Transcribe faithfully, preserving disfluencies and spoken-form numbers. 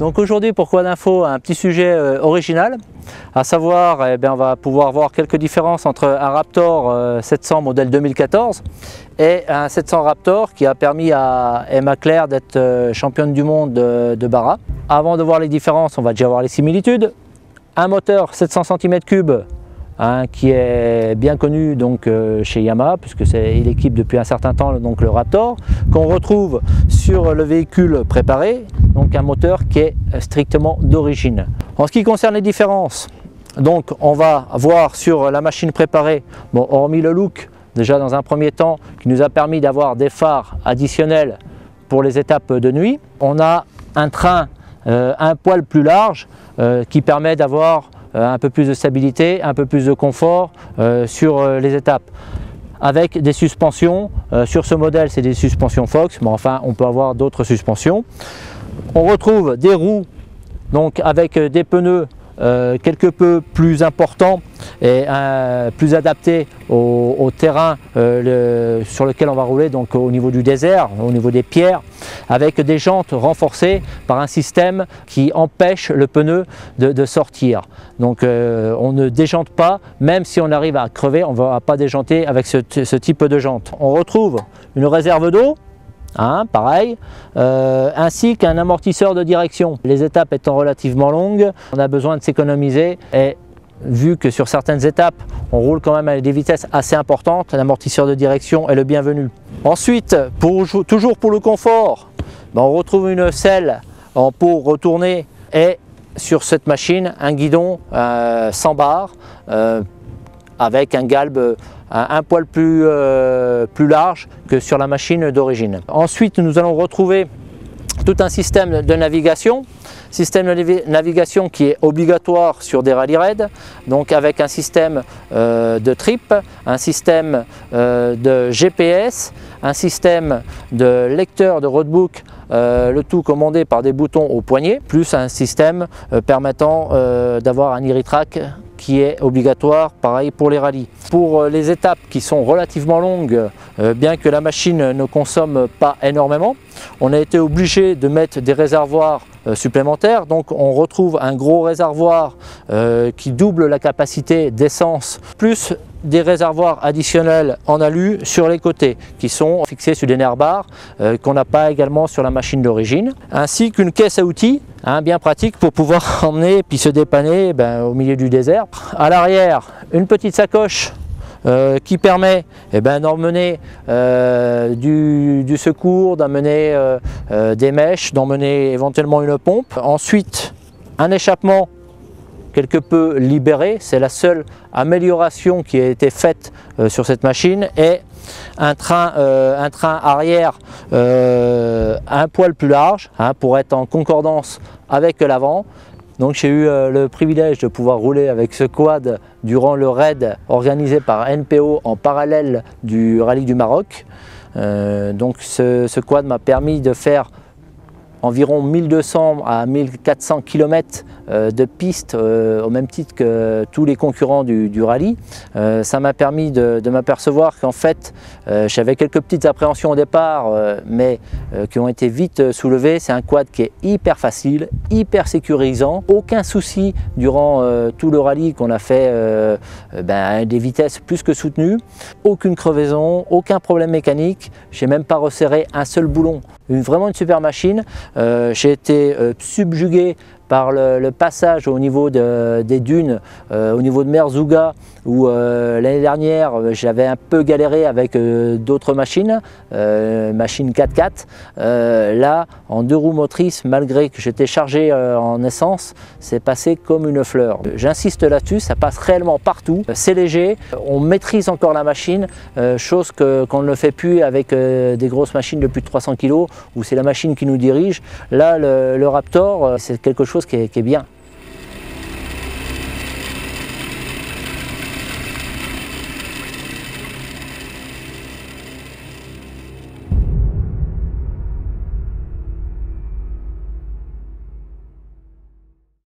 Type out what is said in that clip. Donc aujourd'hui, pourquoi l'info, un petit sujet euh, original, à savoir eh bien, on va pouvoir voir quelques différences entre un Raptor euh, sept cents modèle deux mille quatorze et un sept cents Raptor qui a permis à Emma Clair d'être euh, championne du monde de, de Baja. Avant de voir les différences, on va déjà voir les similitudes. Un moteur sept cents centimètres cubes hein, qui est bien connu donc, euh, chez Yamaha puisque c'est l'équipe depuis un certain temps, donc le Raptor, qu'on retrouve sur le véhicule préparé. Donc un moteur qui est strictement d'origine. En ce qui concerne les différences, donc on va voir sur la machine préparée, bon, hormis le look, déjà dans un premier temps, qui nous a permis d'avoir des phares additionnels pour les étapes de nuit. On a un train euh, un poil plus large euh, qui permet d'avoir euh, un peu plus de stabilité, un peu plus de confort euh, sur euh, les étapes. Avec des suspensions, euh, sur ce modèle c'est des suspensions Fox, mais enfin on peut avoir d'autres suspensions. On retrouve des roues donc avec des pneus euh, quelque peu plus importants et euh, plus adaptés au, au terrain euh, le, sur lequel on va rouler, donc au niveau du désert, au niveau des pierres, avec des jantes renforcées par un système qui empêche le pneu de, de sortir. Donc euh, on ne déjante pas, même si on arrive à crever, on ne va pas déjanter avec ce, ce type de jante. On retrouve une réserve d'eau. Hein, pareil, euh, ainsi qu'un amortisseur de direction. Les étapes étant relativement longues, on a besoin de s'économiser et vu que sur certaines étapes on roule quand même à des vitesses assez importantes, l'amortisseur de direction est le bienvenu. Ensuite, pour, toujours pour le confort, ben on retrouve une selle en peau retournée et sur cette machine un guidon euh, sans barre euh, avec un galbe un poil plus, euh, plus large que sur la machine d'origine. Ensuite, nous allons retrouver tout un système de navigation, système de navigation qui est obligatoire sur des rallye raids, donc avec un système euh, de trip, un système euh, de G P S, un système de lecteur de roadbook, euh, le tout commandé par des boutons au poignet, plus un système euh, permettant euh, d'avoir un IRITRACK qui est obligatoire, pareil pour les rallyes. Pour les étapes qui sont relativement longues, euh, bien que la machine ne consomme pas énormément, on a été obligé de mettre des réservoirs euh, supplémentaires. Donc on retrouve un gros réservoir euh, qui double la capacité d'essence, plus des réservoirs additionnels en alu sur les côtés qui sont fixés sur des nerfs barres euh, qu'on n'a pas également sur la machine d'origine, ainsi qu'une caisse à outils hein, bien pratique pour pouvoir emmener et puis se dépanner ben, au milieu du désert. À l'arrière, une petite sacoche Euh, qui permet eh ben, d'emmener euh, du, du secours, d'emmener euh, euh, des mèches, d'emmener éventuellement une pompe. Ensuite, un échappement quelque peu libéré, c'est la seule amélioration qui a été faite euh, sur cette machine, et un train, euh, un train arrière euh, un poil plus large hein, pour être en concordance avec l'avant. Donc j'ai eu le privilège de pouvoir rouler avec ce quad durant le raid organisé par N P O en parallèle du rallye du Maroc. Euh, donc ce, ce quad m'a permis de faire environ mille deux cents à mille quatre cents kilomètres de piste euh, au même titre que tous les concurrents du, du rallye. Euh, ça m'a permis de, de m'apercevoir qu'en fait euh, j'avais quelques petites appréhensions au départ euh, mais euh, qui ont été vite soulevées. C'est un quad qui est hyper facile, hyper sécurisant, aucun souci durant euh, tout le rallye qu'on a fait euh, ben, des vitesses plus que soutenues, aucune crevaison, aucun problème mécanique, j'ai même pas resserré un seul boulon. Une, vraiment une super machine. Euh, j'ai été euh, subjugué par le, le passage au niveau de, des dunes, euh, au niveau de Merzouga, où euh, l'année dernière j'avais un peu galéré avec euh, d'autres machines, euh, machine quatre quatre. Euh, là, en deux roues motrices, malgré que j'étais chargé euh, en essence, c'est passé comme une fleur. J'insiste là-dessus, ça passe réellement partout, c'est léger, on maîtrise encore la machine, euh, chose que, qu'on ne le fait plus avec euh, des grosses machines de plus de trois cents kilos, où c'est la machine qui nous dirige. Là, le, le Raptor, c'est quelque chose qui est, qui est bien.